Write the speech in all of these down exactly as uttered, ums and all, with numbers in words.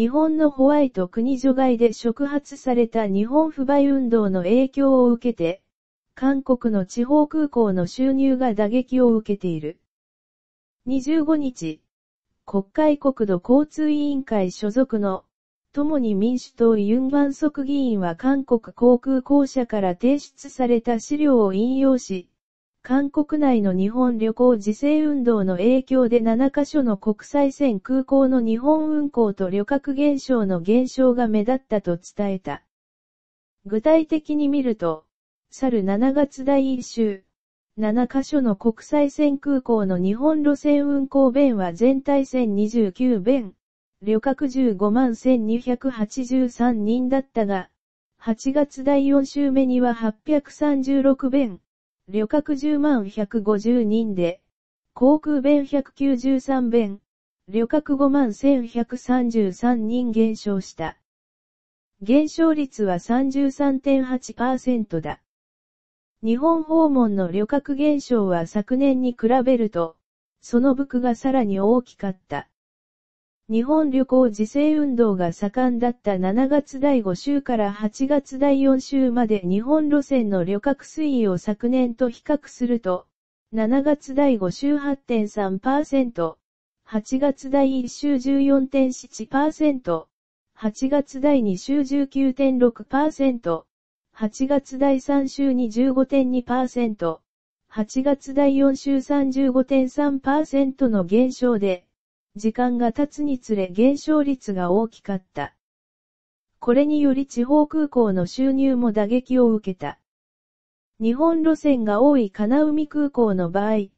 日本のホワイト国除外で触発された日本不買運動の影響を受けて、韓国の地方空港の収入が打撃を受けている。にじゅうごにち、国会国土交通委員会所属の、共に民主党ユン・バンソク議員は韓国航空公社から提出された資料を引用し、韓国内の日本旅行自制運動の影響でななかしょの国際線空港の日本運航と旅客減少の減少が目立ったと伝えた。具体的に見ると、去るしちがつだいいっ週、ななかしょの国際線空港の日本路線運航便は全体せんにじゅうきゅうべん、旅客じゅうごまんせんにひゃくはちじゅうさんにんだったが、はちがつだいよん週目にははっぴゃくさんじゅうろくべん、旅客じゅうまんひゃくごじゅうにんで、航空便ひゃくきゅうじゅうさんべん、旅客ごまんせんひゃくさんじゅうさんにん減少した。減少率は さんじゅうさんてんはちパーセント だ。日本訪問の旅客減少は昨年に比べると、その幅がさらに大きかった。日本旅行自制運動が盛んだったしちがつだいご週からはちがつだいよん週まで日本路線の旅客推移を昨年と比較すると、しちがつだいご週 はちてんさんパーセント、はちがつだいいっ週 じゅうよんてんななパーセント、はちがつだいに週 じゅうきゅうてんろくパーセント、はちがつだいさん週 にじゅうごてんにパーセント、はちがつだいよん週 さんじゅうごてんさんパーセント の減少で、時間が経つにつれ減少率が大きかった。これにより地方空港の収入も打撃を受けた。日本路線が多い金海空港の場合、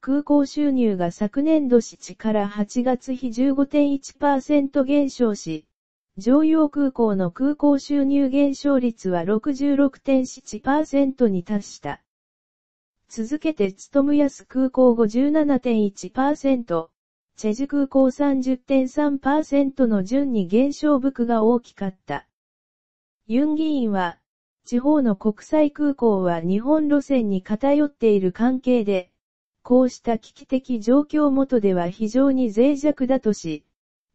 空港収入が昨年度しちからはちがつ比 じゅうごてんいちパーセント 減少し、常陽空港の空港収入減少率は ろくじゅうろくてんななパーセント に達した。続けて勤安空港 ごじゅうななてんいちパーセント、チェジュ空港 さんじゅうてんさんパーセント の順に減少幅が大きかった。ユン議員は、地方の国際空港は日本路線に偏っている関係で、こうした危機的状況元では非常に脆弱だとし、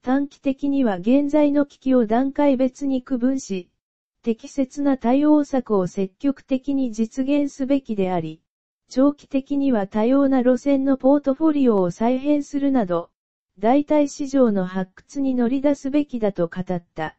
短期的には現在の危機を段階別に区分し、適切な対応策を積極的に実現すべきであり、長期的には多様な路線のポートフォリオを再編するなど、代替市場の発掘に乗り出すべきだと語った。